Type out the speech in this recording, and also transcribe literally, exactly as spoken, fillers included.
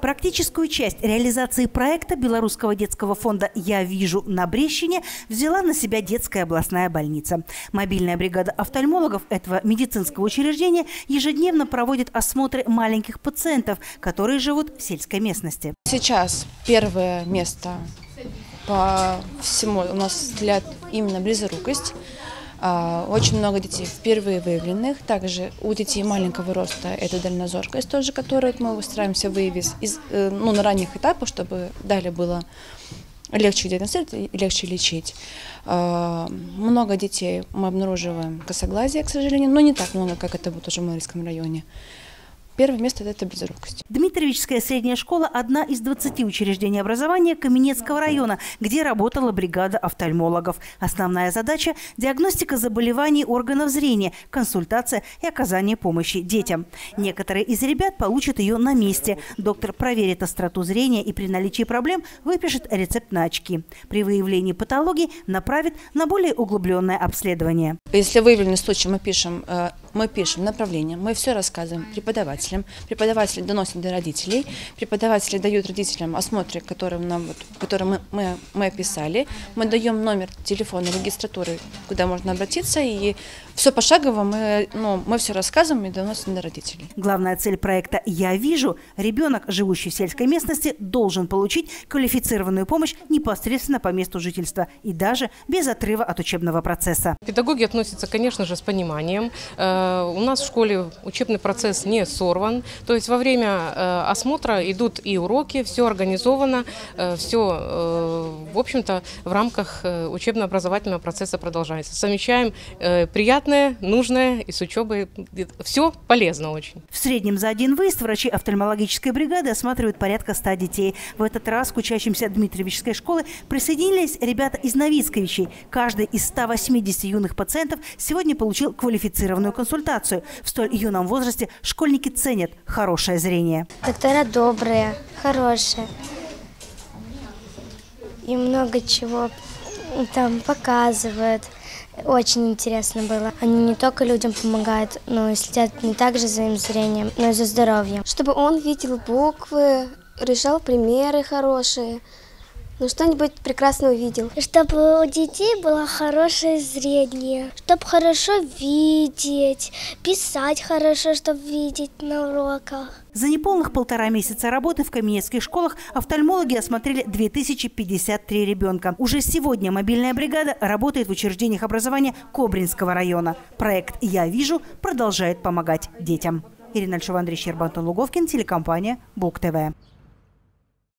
Практическую часть реализации проекта Белорусского детского фонда «Я вижу» на Брещине взяла на себя детская областная больница. Мобильная бригада офтальмологов этого медицинского учреждения ежедневно проводит осмотры маленьких пациентов, которые живут в сельской местности. Сейчас первое место по всему у нас для именно близорукость. Очень много детей впервые выявленных. Также у детей маленького роста это дальнозоркость тоже, которую мы стараемся выявить из, ну, на ранних этапах, чтобы далее было легче диагностировать и легче лечить. Много детей мы обнаруживаем косоглазие, к сожалению, но не так много, как это будет уже в Малоритском районе. Первое место – это близорукость. Дмитровичская средняя школа – одна из двадцати учреждений образования Каменецкого района, где работала бригада офтальмологов. Основная задача – диагностика заболеваний органов зрения, консультация и оказание помощи детям. Некоторые из ребят получат ее на месте. Доктор проверит остроту зрения и при наличии проблем выпишет рецепт на очки. При выявлении патологии направит на более углубленное обследование. Если выявленный случай, мы пишем, мы пишем направление, мы все рассказываем преподавателям. Преподаватели доносят до родителей, преподаватели дают родителям осмотры, которые, нам, которые мы, мы, мы описали. Мы даем номер телефона регистратуры, куда можно обратиться, и все пошагово мы, ну, мы все рассказываем и доносим до родителей. Главная цель проекта «Я вижу» – ребенок, живущий в сельской местности, должен получить квалифицированную помощь непосредственно по месту жительства и даже без отрыва от учебного процесса. Педагоги относятся, конечно же, с пониманием. У нас в школе учебный процесс не сорван. То есть во время осмотра идут и уроки, все организовано, все, в общем-то, в рамках учебно-образовательного процесса продолжается. Совмещаем приятное, нужное и с учебой. Все полезно очень. В среднем за один выезд врачи офтальмологической бригады осматривают порядка ста детей. В этот раз к учащимся Дмитровичской школы присоединились ребята из Новицковичей. Каждый из ста восьмидесяти юных пациентов сегодня получил квалифицированную консультацию. В столь юном возрасте школьники ценят хорошее зрение. Доктора добрые, хорошие. И много чего там показывают. Очень интересно было. Они не только людям помогают, но и следят не также за им зрением, но и за здоровьем. Чтобы он видел буквы, решал примеры хорошие. Ну, что-нибудь прекрасно увидел. Чтобы у детей было хорошее зрение, чтобы хорошо видеть, писать хорошо, чтобы видеть на уроках. За неполных полтора месяца работы в каменецких школах офтальмологи осмотрели две тысячи пятьдесят три ребенка. Уже сегодня мобильная бригада работает в учреждениях образования Кобринского района. Проект «Я вижу» продолжает помогать детям. Ирина Альшова, Андрей Щербатов, Луговкин, телекомпания Буг-ТВ.